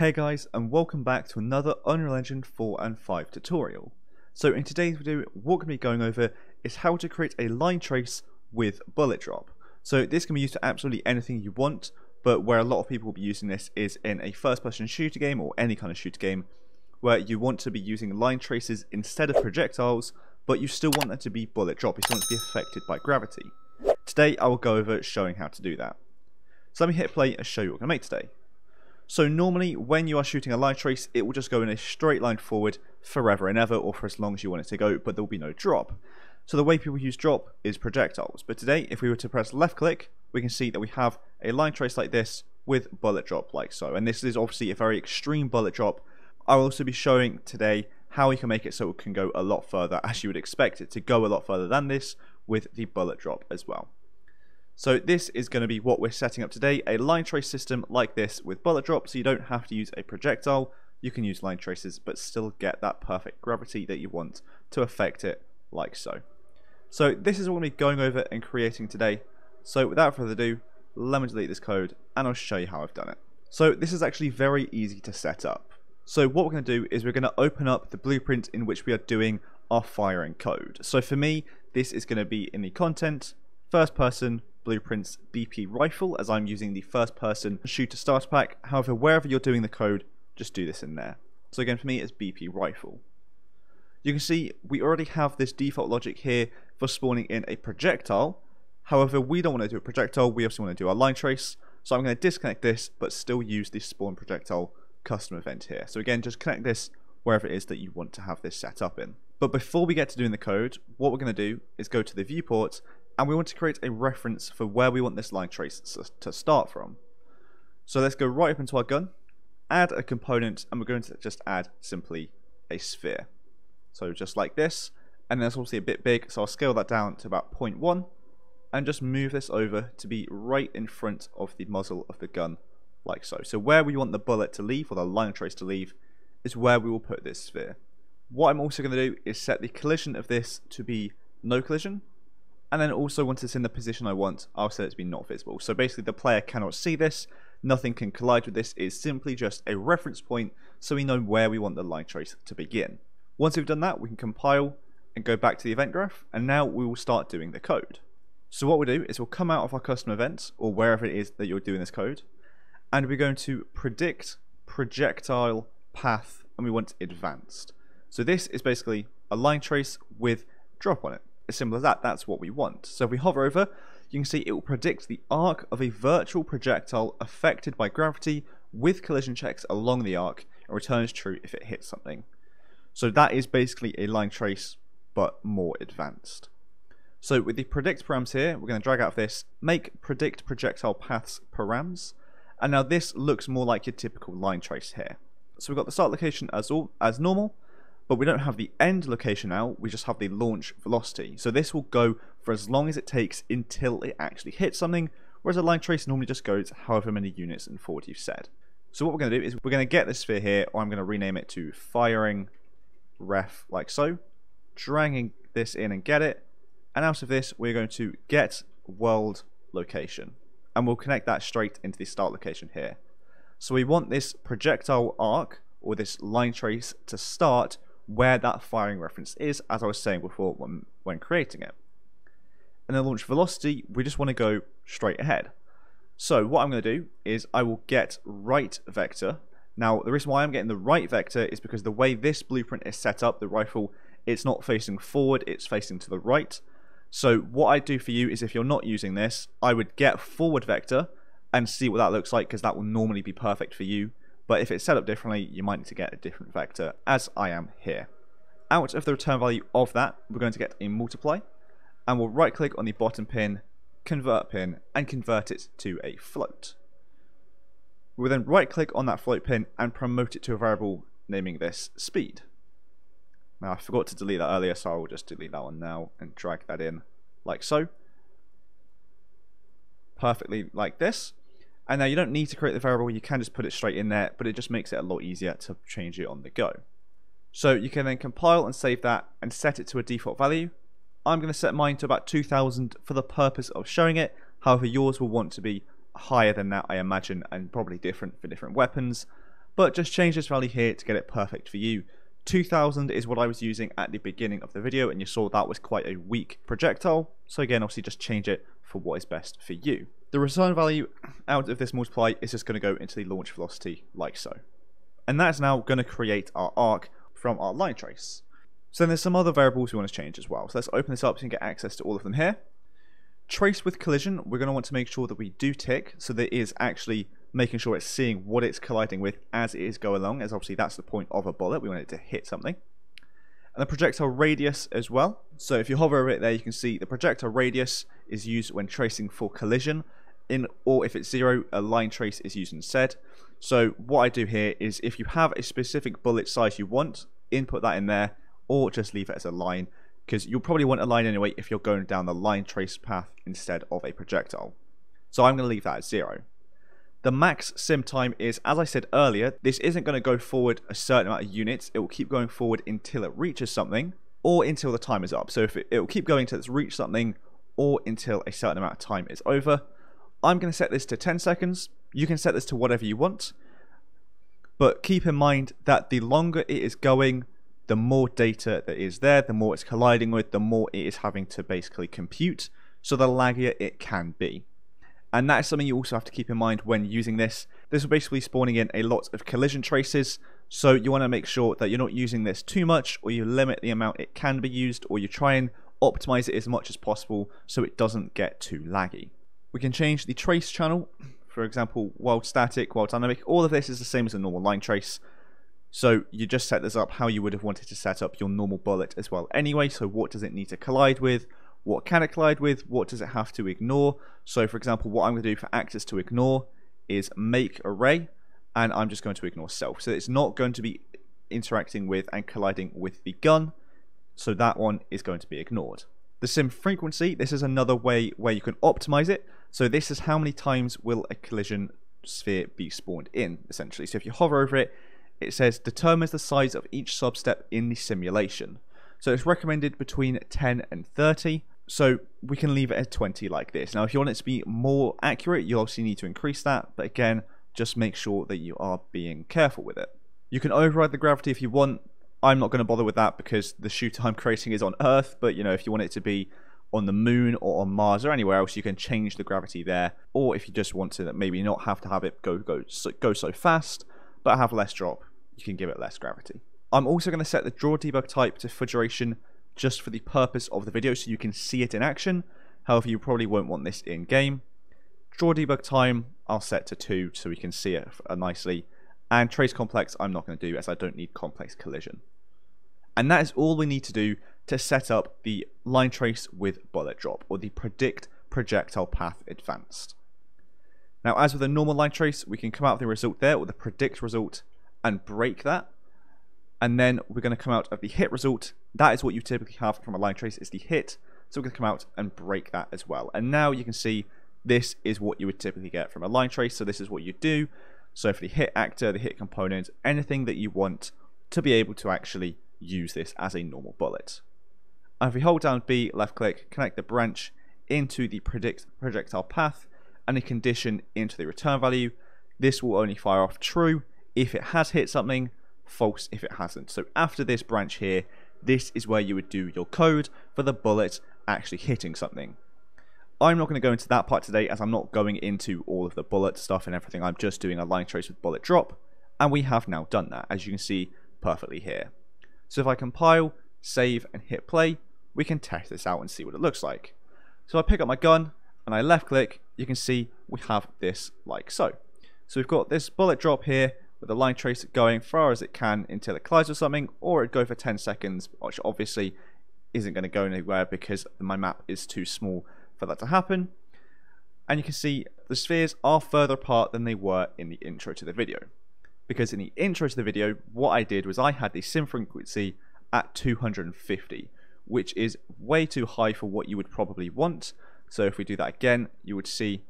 Hey guys, and welcome back to another Unreal Engine 4 and 5 tutorial. So in today's video, what we're going to be going over is how to create a line trace with bullet drop. So this can be used for absolutely anything you want, but where a lot of people will be using this is in a first person shooter game or any kind of shooter game where you want to be using line traces instead of projectiles, but you still want them to be bullet drop. You still want it to be affected by gravity. Today I will go over showing how to do that. So let me hit play and show you what we're going to make today. So normally when you are shooting a line trace, it will just go in a straight line forward forever and ever, or for as long as you want it to go, but there will be no drop. So the way people use drop is projectiles. But today, if we were to press left click, we can see that we have a line trace like this with bullet drop like so. And this is obviously a very extreme bullet drop. I will also be showing today how you can make it so it can go a lot further, as you would expect it to go a lot further than this with the bullet drop as well. So this is going to be what we're setting up today, a line trace system like this with bullet drop, so you don't have to use a projectile, you can use line traces but still get that perfect gravity that you want to affect it like so. So this is what we're going to be going over and creating today, so without further ado, let me delete this code and I'll show you how I've done it. So this is actually very easy to set up. So what we're going to do is we're going to open up the blueprint in which we are doing our firing code. So for me, this is going to be in the content, first person, blueprints BP rifle, as I'm using the first person shooter starter pack. However, wherever you're doing the code, just do this in there. So again, for me, it's BP rifle. You can see we already have this default logic here for spawning in a projectile. However, we don't want to do a projectile, we also want to do our line trace. So I'm going to disconnect this, but still use the spawn projectile custom event here. So again, just connect this wherever it is that you want to have this set up in. But before we get to doing the code, what we're going to do is go to the viewport, and we want to create a reference for where we want this line trace to start from. So let's go right up into our gun, add a component, and we're going to just add simply a sphere. So just like this, and that's obviously a bit big, so I'll scale that down to about 0.1, and just move this over to be right in front of the muzzle of the gun, like so. So where we want the bullet to leave, or the line trace to leave, is where we will put this sphere. What I'm also going to do is set the collision of this to be no collision, and then also once it's in the position I want, I'll set it to be not visible. So basically the player cannot see this, nothing can collide with this, it's simply just a reference point so we know where we want the line trace to begin. Once we've done that, we can compile and go back to the event graph, and now we will start doing the code. So what we'll do is we'll come out of our custom events, or wherever it is that you're doing this code, and we're going to predict projectile path, and we want advanced. So this is basically a line trace with drop on it. As simple as that, that's what we want. So if we hover over, you can see it will predict the arc of a virtual projectile affected by gravity with collision checks along the arc, and returns true if it hits something. So that is basically a line trace, but more advanced. So with the predict params here, we're going to drag out of this, make predict projectile paths params, and now this looks more like your typical line trace here. So we've got the start location as normal, but we don't have the end location now, we just have the launch velocity. So this will go for as long as it takes until it actually hits something, whereas a line trace normally just goes however many units and forward you've said. So what we're going to do is we're going to get this sphere here, or I'm going to rename it to firing ref like so, dragging this in and get it, and out of this we're going to get world location, and we'll connect that straight into the start location here. So we want this projectile arc, or this line trace, to start where that firing reference is, as I was saying before when creating it. And then launch velocity, we just want to go straight ahead. So what I'm going to do is I will get right vector. Now the reason why I'm getting the right vector is because the way this blueprint is set up, the rifle, it's not facing forward, it's facing to the right. So what I do for you is, if you're not using this, I would get forward vector and see what that looks like, because that will normally be perfect for you. But if it's set up differently, you might need to get a different vector, as I am here. Out of the return value of that, we're going to get a multiply, and we'll right click on the bottom pin, and convert it to a float. We'll then right click on that float pin and promote it to a variable, naming this speed. Now I forgot to delete that earlier, so I will just delete that one now and drag that in like so. Perfectly like this. And now you don't need to create the variable, you can just put it straight in there, but it just makes it a lot easier to change it on the go. So you can then compile and save that and set it to a default value. I'm going to set mine to about 2000 for the purpose of showing it. However, yours will want to be higher than that, I imagine, and probably different for different weapons. but just change this value here to get it perfect for you. 2000 is what I was using at the beginning of the video, and you saw that was quite a weak projectile, so again obviously just change it for what is best for you. The return value out of this multiply is just going to go into the launch velocity like so, and that's now going to create our arc from our line trace. So then there's some other variables we want to change as well, so let's open this up so you can get access to all of them here. Trace with collision, we're going to want to make sure that we do tick, so that it is actually making sure it's seeing what it's colliding with as it is going along, as obviously that's the point of a bullet, we want it to hit something. And the projectile radius as well, so if you hover over it there you can see the projectile radius is used when tracing for collision, or if it's 0, a line trace is used instead. So what I do here is if you have a specific bullet size you want, input that in there, or just leave it as a line, because you'll probably want a line anyway if you're going down the line trace path instead of a projectile. So I'm going to leave that at 0. The max sim time is, as I said earlier, this isn't going to go forward a certain amount of units, it will keep going forward until it reaches something, or until the time is up. So if it will keep going until it's reached something, or until a certain amount of time is over. I'm going to set this to 10 seconds, you can set this to whatever you want, but keep in mind that the longer it is going, the more data that is there, the more it's colliding with, the more it is having to basically compute, so the laggier it can be. And that is something you also have to keep in mind when using this. This is basically spawning in a lot of collision traces, so you want to make sure that you're not using this too much, or you limit the amount it can be used, or you try and optimize it as much as possible so it doesn't get too laggy. We can change the trace channel, for example, wild static, wild dynamic, all of this is the same as a normal line trace. So you just set this up how you would have wanted to set up your normal bullet as well anyway, so what does it need to collide with? What can it collide with? What does it have to ignore? So for example, what I'm going to do for axis to ignore is make array, and I'm just going to ignore self. So it's not going to be interacting with and colliding with the gun, so that one is going to be ignored. The sim frequency, this is another way where you can optimize it. So this is how many times will a collision sphere be spawned in, essentially. So if you hover over it, it says determines the size of each substep in the simulation. So it's recommended between 10 and 30. So we can leave it at 20 like this. Now if you want it to be more accurate, you'll obviously need to increase that, but again, just make sure that you are being careful with it. You can override the gravity if you want. I'm not going to bother with that because the shooter I'm creating is on Earth, but you know, if you want it to be on the moon or on Mars or anywhere else, you can change the gravity there. Or if you just want to maybe not have to have it go so fast, but have less drop, you can give it less gravity. I'm also going to set the draw debug type to duration, just for the purpose of the video so you can see it in action. However, you probably won't want this in game. Draw debug time I'll set to 2 so we can see it nicely, and trace complex I'm not going to do as I don't need complex collision. And that is all we need to do to set up the line trace with bullet drop, or the predict projectile path advanced. Now as with a normal line trace, we can come out of the result there, or the predict result, and break that. And then we're going to come out of the hit result. That is what you typically have from a line trace, is the hit. So we're going to come out and break that as well. And now you can see this is what you would typically get from a line trace. So this is what you do. So for the hit actor, the hit component, anything that you want to be able to actually use this as a normal bullet. And if we hold down B, left click, connect the branch into the predict projectile path and a condition into the return value, this will only fire off true if it has hit something, false if it hasn't. So after this branch here, this is where you would do your code for the bullet actually hitting something. I'm not going to go into that part today as I'm not going into all of the bullet stuff and everything. I'm just doing a line trace with bullet drop, and we have now done that, as you can see perfectly here. So if I compile, save and hit play, we can test this out and see what it looks like. So I pick up my gun and I left click, you can see we have this like so. So we've got this bullet drop here with the line trace going far as it can until it collides with something, or it'd go for 10 seconds, which obviously isn't going to go anywhere because my map is too small for that to happen. And you can see the spheres are further apart than they were in the intro to the video, because in the intro to the video what I did was I had the sim frequency at 250, which is way too high for what you would probably want. So if we do that again, you would see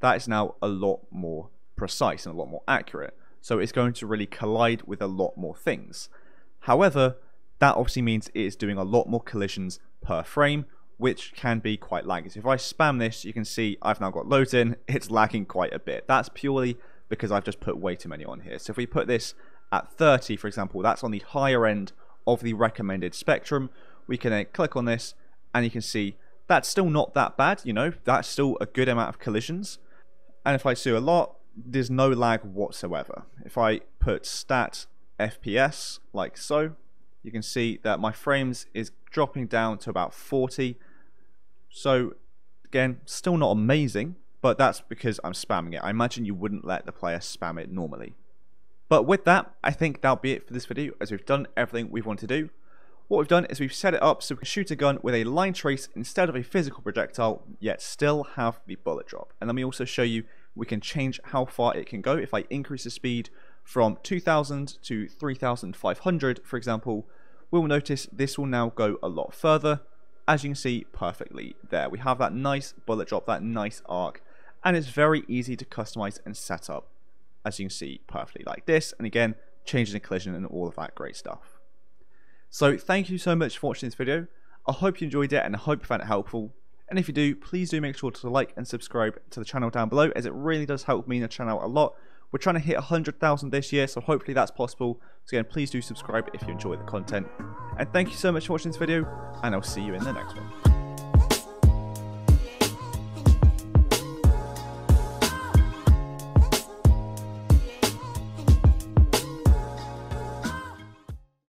that is now a lot more precise and a lot more accurate. So it's going to really collide with a lot more things. However, that obviously means it is doing a lot more collisions per frame, which can be quite laggy. So if I spam this, you can see I've now got loads in, it's lagging quite a bit. That's purely because I've just put way too many on here. So if we put this at 30, for example, that's on the higher end of the recommended spectrum. We can then click on this and you can see that's still not that bad, you know, that's still a good amount of collisions. And if I do a lot, there's no lag whatsoever. If I put stat FPS like so, you can see that my frames is dropping down to about 40. So again, still not amazing, but that's because I'm spamming it. I imagine you wouldn't let the player spam it normally. But with that, I think that'll be it for this video, as we've done everything we want to do. What we've done is we've set it up so we can shoot a gun with a line trace instead of a physical projectile, yet still have the bullet drop. And let me also show you we can change how far it can go. If I increase the speed from 2000 to 3500, for example, we'll notice this will now go a lot further. As you can see perfectly there, we have that nice bullet drop, that nice arc, and it's very easy to customize and set up, as you can see perfectly like this, and again, changing the collision and all of that great stuff. So thank you so much for watching this video. I hope you enjoyed it and I hope you found it helpful. And if you do, please do make sure to like and subscribe to the channel down below, as it really does help me and the channel out a lot. We're trying to hit 100,000 this year, so hopefully that's possible. So again, please do subscribe if you enjoy the content. And thank you so much for watching this video, and I'll see you in the next one.